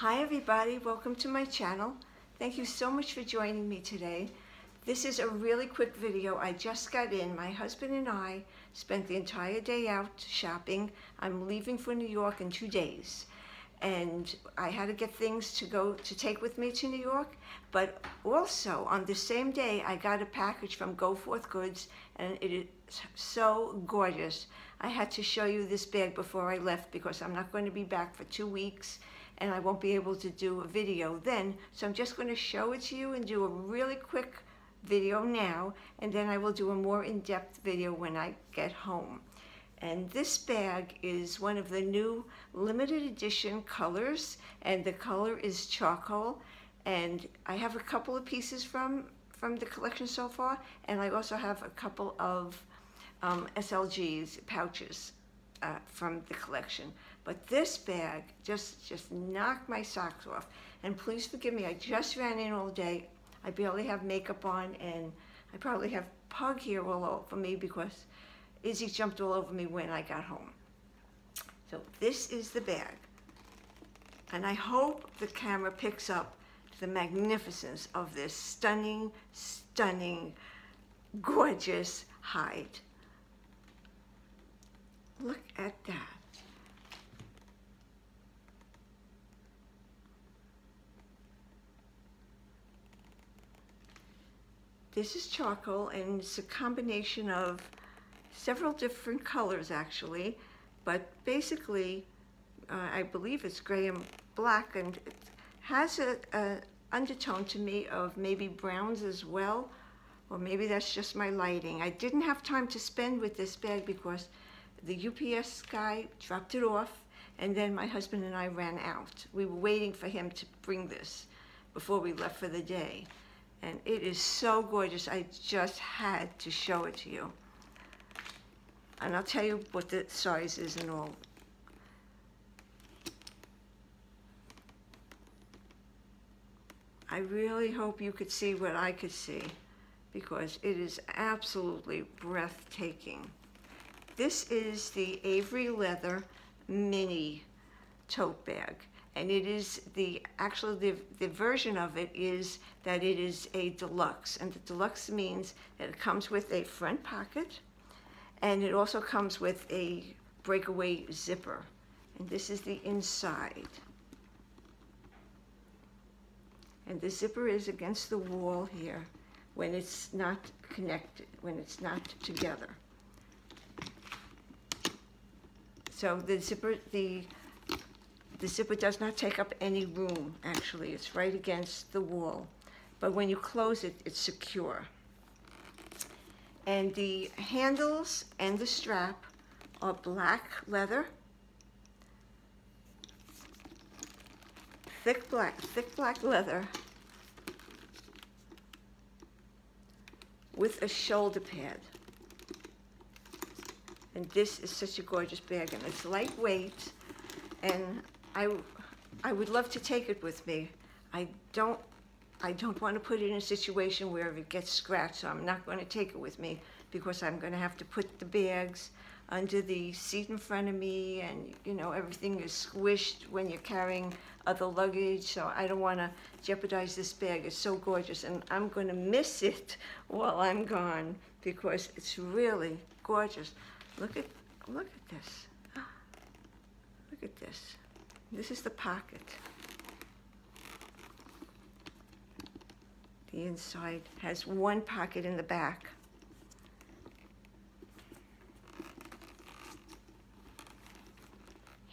Hi everybody, welcome to my channel. Thank you so much for joining me today. This is a really quick video. I just got in. My husband and I spent the entire day out shopping. I'm leaving for New York in 2 days. And I had to get things to take with me to New York. But also on the same day, I got a package from Go Forth Goods and it is so gorgeous. I had to show you this bag before I left because I'm not going to be back for 2 weeks. And I won't be able to do a video then, so I'm just going to show it to you and do a really quick video now, and then I will do a more in-depth video when I get home. And this bag is one of the new limited edition colors, and the color is charcoal, and I have a couple of pieces from the collection so far, and I also have a couple of SLGs, pouches from the collection. But this bag just knocked my socks off. And please forgive me, I just ran in all day. I barely have makeup on, and I probably have pug hair all over me because Izzy jumped all over me when I got home. So this is the bag. And I hope the camera picks up the magnificence of this stunning, stunning, gorgeous hide. Look at that. This is charcoal, and it's a combination of several different colors actually, but basically I believe it's gray and black, and it has a undertone to me of maybe browns as well, or maybe that's just my lighting. I didn't have time to spend with this bag because the UPS guy dropped it off, and then my husband and I ran out. We were waiting for him to bring this before we left for the day. And it is so gorgeous. I just had to show it to you. And I'll tell you what the size is and all. I really hope you could see what I could see, because it is absolutely breathtaking. This is the Avery Leather Mini Tote Bag. And it is actually the version of it is that it is a deluxe, and the deluxe means that it comes with a front pocket, and it also comes with a breakaway zipper. And this is the inside. And the zipper is against the wall here when it's not connected, when it's not together. So the zipper does not take up any room, actually. It's right against the wall. But when you close it, it's secure. And the handles and the strap are black leather. Thick black leather with a shoulder pad. And this is such a gorgeous bag, and it's lightweight, and I would love to take it with me. I don't want to put it in a situation where it gets scratched, so I'm not going to take it with me because I'm going to have to put the bags under the seat in front of me, and you know, everything is squished when you're carrying other luggage, so I don't want to jeopardize this bag. It's so gorgeous, and I'm going to miss it while I'm gone because it's really gorgeous. Look at this. Look at this. This is the pocket. The inside has one pocket in the back.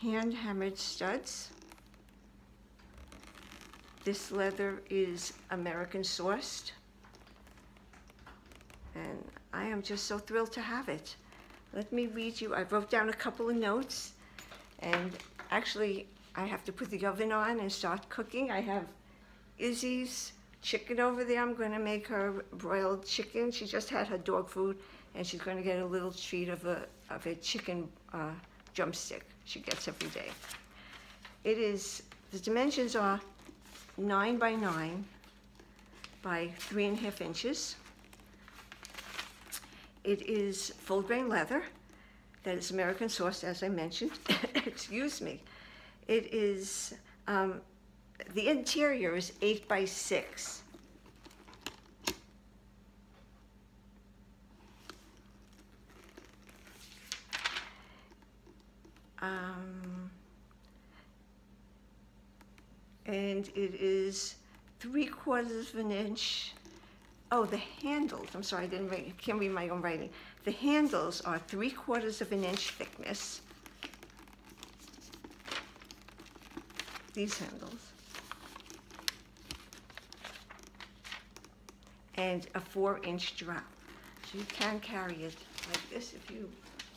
Hand hammered studs. This leather is American sourced. And I am just so thrilled to have it. Let me read you. I wrote down a couple of notes. And actually, I have to put the oven on and start cooking. I have Izzy's chicken over there. I'm going to make her broiled chicken. She just had her dog food, and she's going to get a little treat of a chicken drumstick she gets every day. It is, the dimensions are 9 by 9 by 3.5 inches. It is full grain leather. That is American sourced, as I mentioned. Excuse me. It is The interior is 8 by 6. And it is 3/4 of an inch. Oh, the handles, I'm sorry, I didn't read, can't read my own writing. The handles are 3/4 of an inch thickness. These handles. And a 4-inch drop. So you can carry it like this if you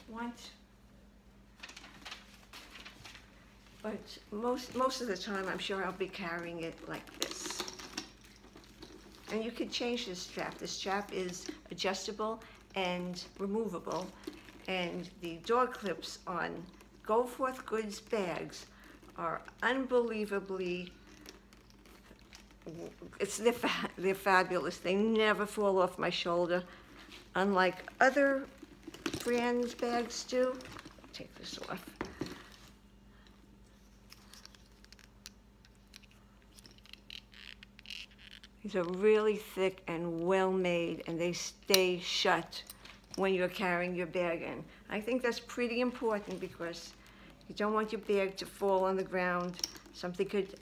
want. But most of the time, I'm sure I'll be carrying it like this. And you can change this strap. This strap is adjustable and removable. And the door clips on Go Forth Goods bags are unbelievably, they're fabulous. They never fall off my shoulder, unlike other brands' bags do. I'll take this off. These are really thick and well-made, and they stay shut when you're carrying your bag in. I think that's pretty important because you don't want your bag to fall on the ground. Something could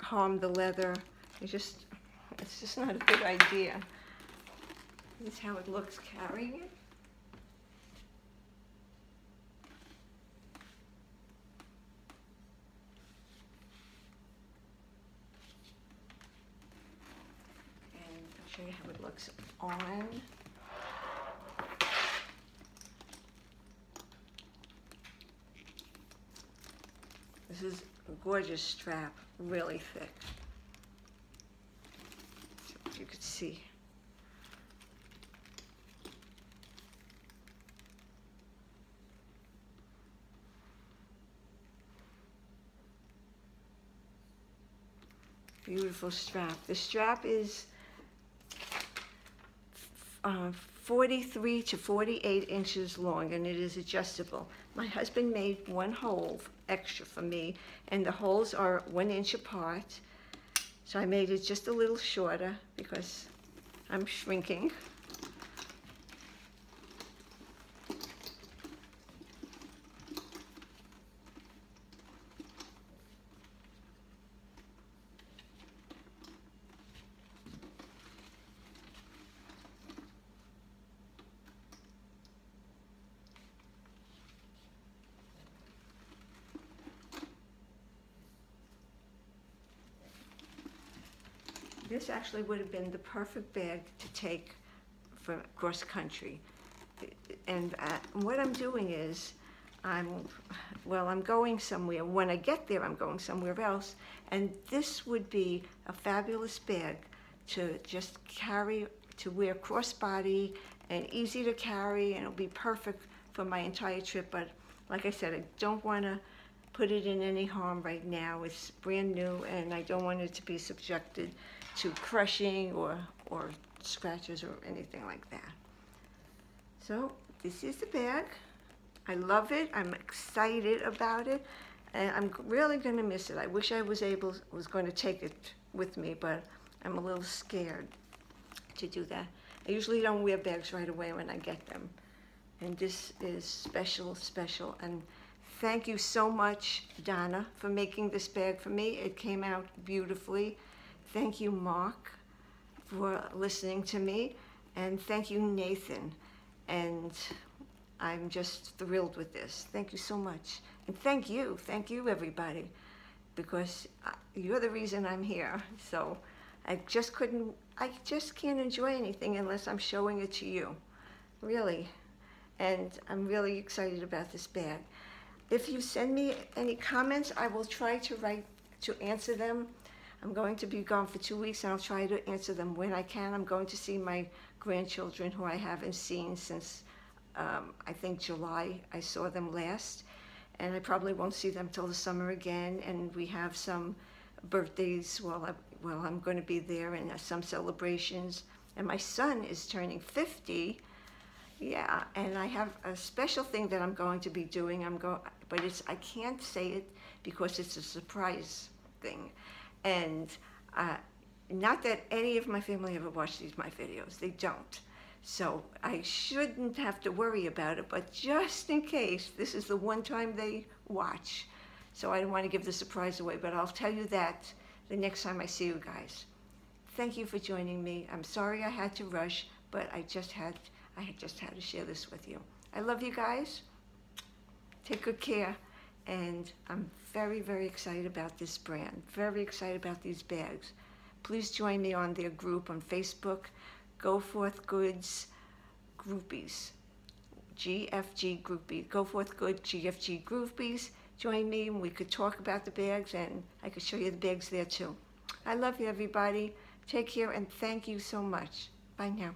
harm the leather. It's just not a good idea. This is how it looks carrying it. Show you how it looks on. This is a gorgeous strap, really thick. So as you can see. Beautiful strap. The strap is 43 to 48 inches long, and it is adjustable. My husband made one hole extra for me, and the holes are 1 inch apart. So I made it just a little shorter because I'm shrinking. This actually would have been the perfect bag to take for cross country. And what I'm doing is, I'm going somewhere. When I get there, I'm going somewhere else. And this would be a fabulous bag to just carry, to wear crossbody and easy to carry, and it'll be perfect for my entire trip. But like I said, I don't want to put it in any harm right now. It's brand new, and I don't want it to be subjected to crushing or scratches or anything like that. So this is the bag. I love it. I'm excited about it, and I'm really going to miss it. I wish I was going to take it with me, but I'm a little scared to do that. I usually don't wear bags right away when I get them, and this is special, special. And thank you so much, Donna, for making this bag for me. It came out beautifully. Thank you, Marc, for listening to me. And thank you, Nathan. And I'm just thrilled with this. Thank you so much. And thank you, everybody, because you're the reason I'm here. So I just can't enjoy anything unless I'm showing it to you, really. And I'm really excited about this bag. If you send me any comments, I will try to answer them. I'm going to be gone for 2 weeks, and I'll try to answer them when I can. I'm going to see my grandchildren, who I haven't seen since, I think, July. I saw them last, and I probably won't see them till the summer again. And we have some birthdays while I'm going to be there, and some celebrations. And my son is turning 50. Yeah, and I have a special thing that I'm going to be doing. But I can't say it because it's a surprise thing. And not that any of my family ever watched my videos, they don't. So I shouldn't have to worry about it, but just in case, this is the one time they watch. So I don't want to give the surprise away, but I'll tell you that the next time I see you guys. Thank you for joining me. I'm sorry I had to rush, but I just had to share this with you. I love you guys. Take good care. And I'm very, very excited about this brand. Very excited about these bags. Please join me on their group on Facebook, Go Forth Goods Groupies, GFG Groupie, Go Forth Goods GFG Groupies. Join me and we could talk about the bags, and I could show you the bags there too. I love you, everybody. Take care and thank you so much. Bye now.